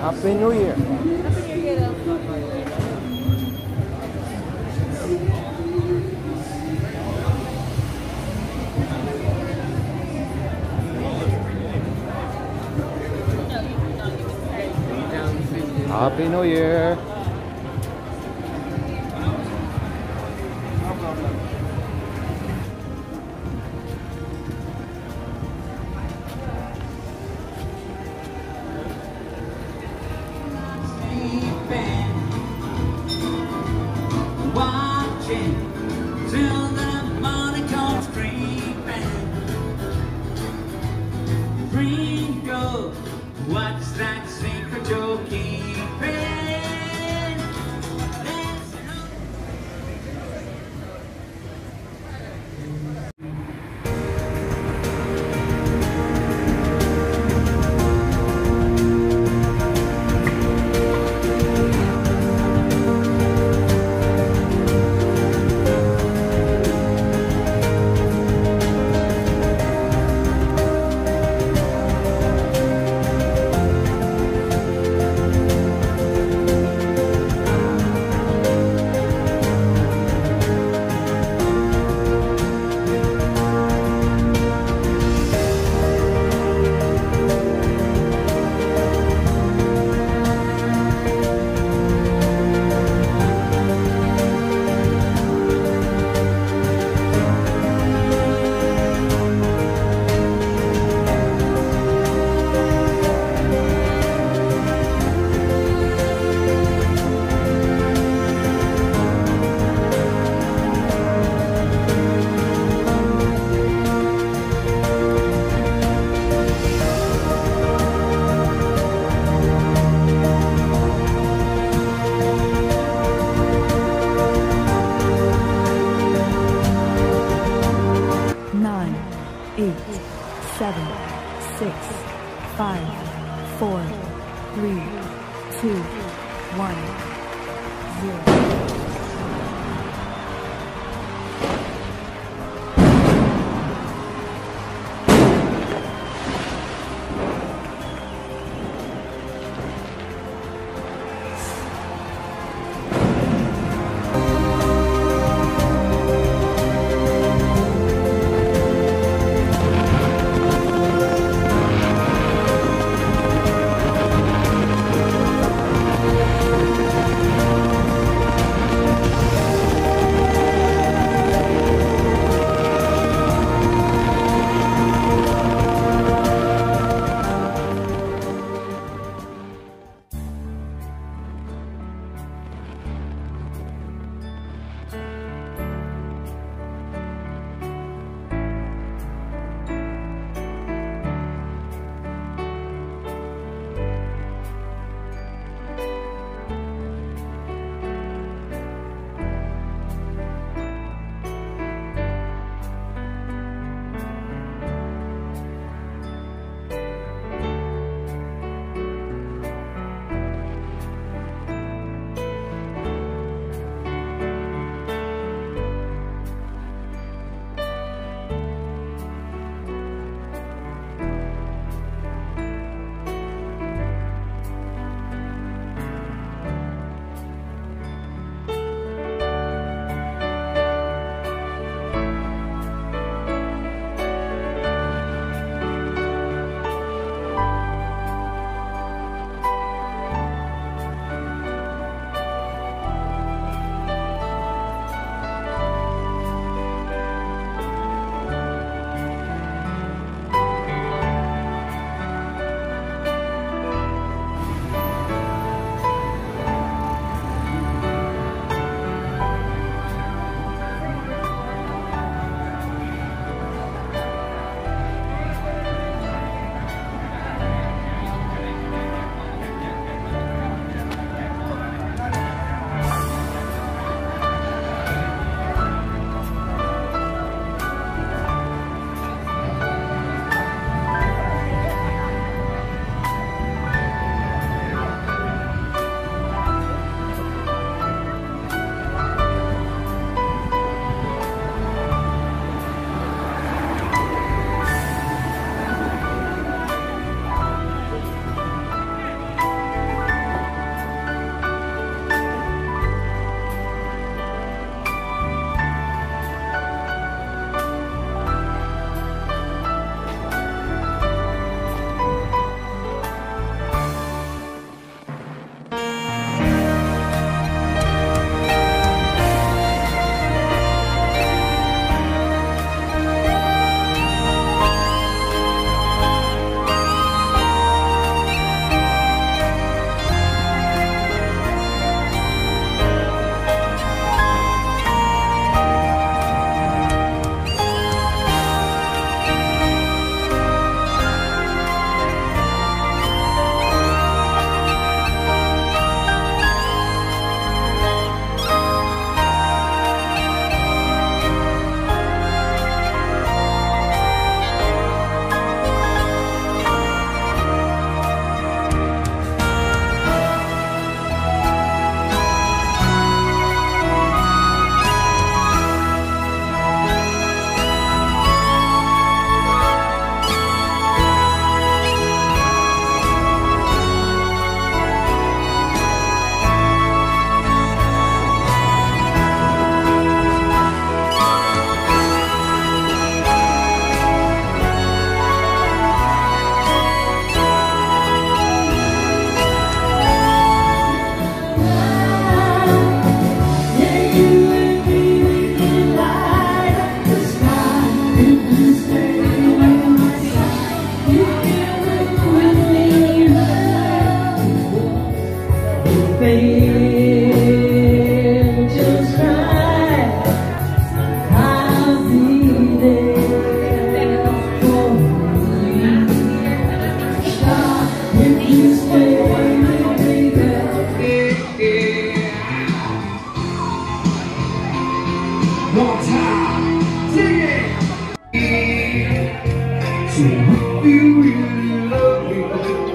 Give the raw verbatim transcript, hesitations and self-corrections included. Happy New Year. Happy New Year. Happy New Year. Till the morning comes creeping, Ringo, what's that secret you're keeping? seven, six, five, four, three, two, one, zero. If you really love me.